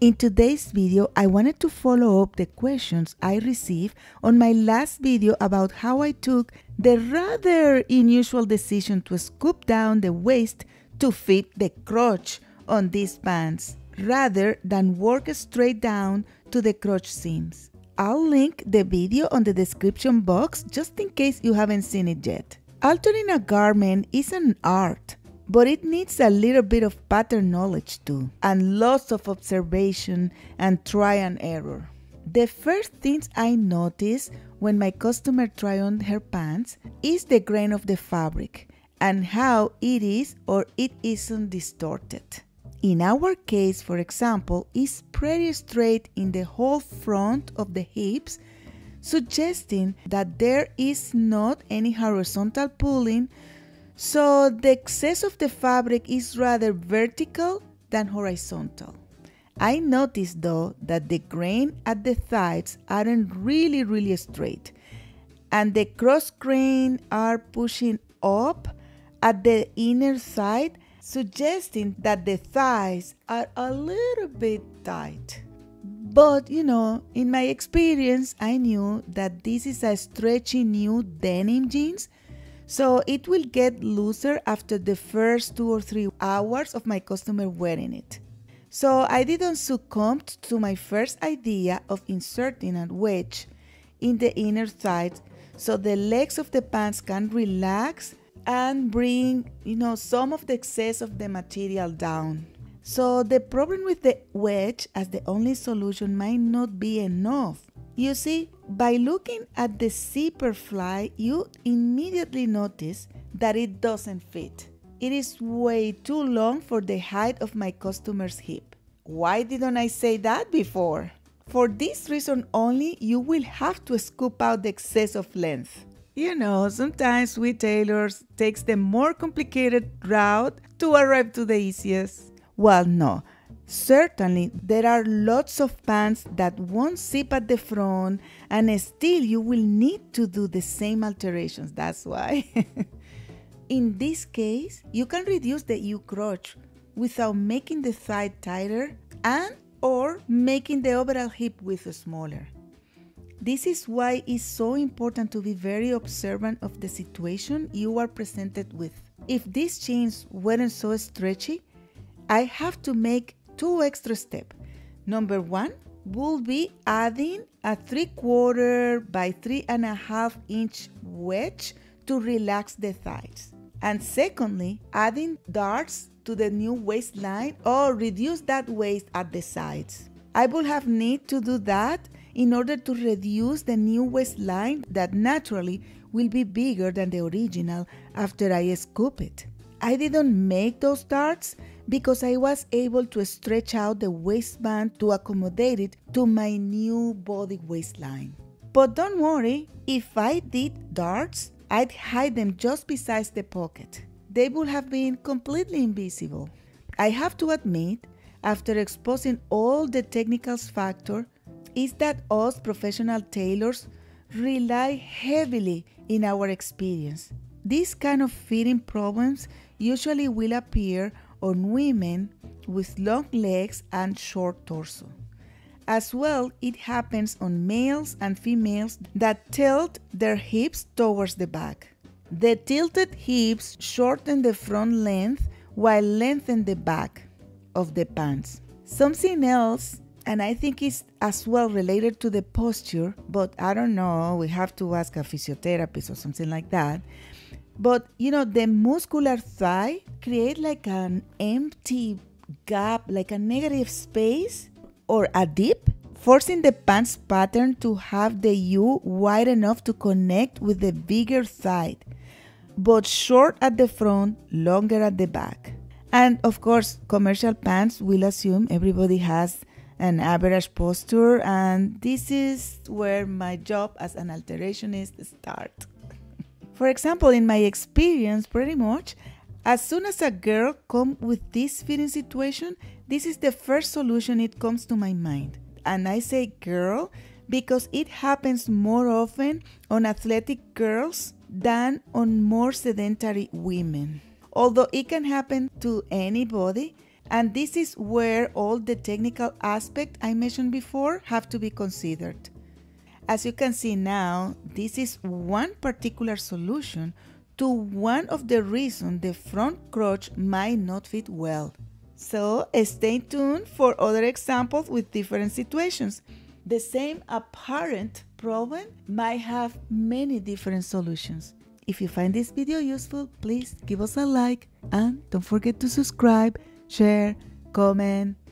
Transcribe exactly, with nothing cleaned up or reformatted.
In today's video, I wanted to follow up the questions I received on my last video about how I took the rather unusual decision to scoop down the waist to fit the crotch on these pants, rather than work straight down to the crotch seams. I'll link the video on the description box just in case you haven't seen it yet. Altering a garment is an art, but it needs a little bit of pattern knowledge too, and lots of observation and try and error. The first things I notice when my customer try on her pants is the grain of the fabric and how it is or it isn't distorted. In our case, for example, it's pretty straight in the whole front of the hips, suggesting that there is not any horizontal pulling. So the excess of the fabric is rather vertical than horizontal. I noticed though that the grain at the sides aren't really really straight, and the cross grain are pushing up at the inner side, suggesting that the thighs are a little bit tight. But you know, in my experience, I knew that this is a stretchy new denim jeans, so it will get looser after the first two or three hours of my customer wearing it. So I didn't succumb to my first idea of inserting a wedge in the inner thigh, so the legs of the pants can relax and bring, you know, some of the excess of the material down. So the problem with the wedge as the only solution might not be enough. You see, by looking at the zipper fly, you immediately notice that it doesn't fit. It is way too long for the height of my customer's hip. Why didn't I say that before? For this reason only, you will have to scoop out the excess of length. You know, sometimes we tailors takes the more complicated route to arrive to the easiest. Well, no. Certainly, there are lots of pants that won't zip at the front, and still you will need to do the same alterations, that's why. In this case, you can reduce the U-crotch without making the thigh tighter and or making the overall hip width smaller. This is why it's so important to be very observant of the situation you are presented with. If these jeans weren't so stretchy, I have to make two extra steps. Number one will be adding a three quarter by three and a half inch wedge to relax the thighs. And secondly, adding darts to the new waistline or reduce that waist at the sides. I will have need to do that in order to reduce the new waistline that naturally will be bigger than the original after I scoop it. I didn't make those darts because I was able to stretch out the waistband to accommodate it to my new body waistline. But don't worry, if I did darts, I'd hide them just beside the pocket. They would have been completely invisible. I have to admit, after exposing all the technical factors, is that us professional tailors rely heavily in our experience. These kind of fitting problems usually will appear on women with long legs and short torso. As well, it happens on males and females that tilt their hips towards the back. The tilted hips shorten the front length while lengthening the back of the pants. Something else, and I think it's as well related to the posture, but I don't know, we have to ask a physiotherapist or something like that. But, you know, the muscular thigh creates like an empty gap, like a negative space or a dip, forcing the pants pattern to have the U wide enough to connect with the bigger thigh, but short at the front, longer at the back. And, of course, commercial pants will assume everybody has an average posture, and this is where my job as an alterationist starts. For example, in my experience, pretty much, as soon as a girl comes with this fitting situation, this is the first solution it comes to my mind. And I say girl because it happens more often on athletic girls than on more sedentary women. Although it can happen to anybody, And this is where all the technical aspects I mentioned before have to be considered. As you can see now, this is one particular solution to one of the reasons the front crotch might not fit well. So stay tuned for other examples with different situations. The same apparent problem might have many different solutions. If you find this video useful, please give us a like and don't forget to subscribe, share, comment,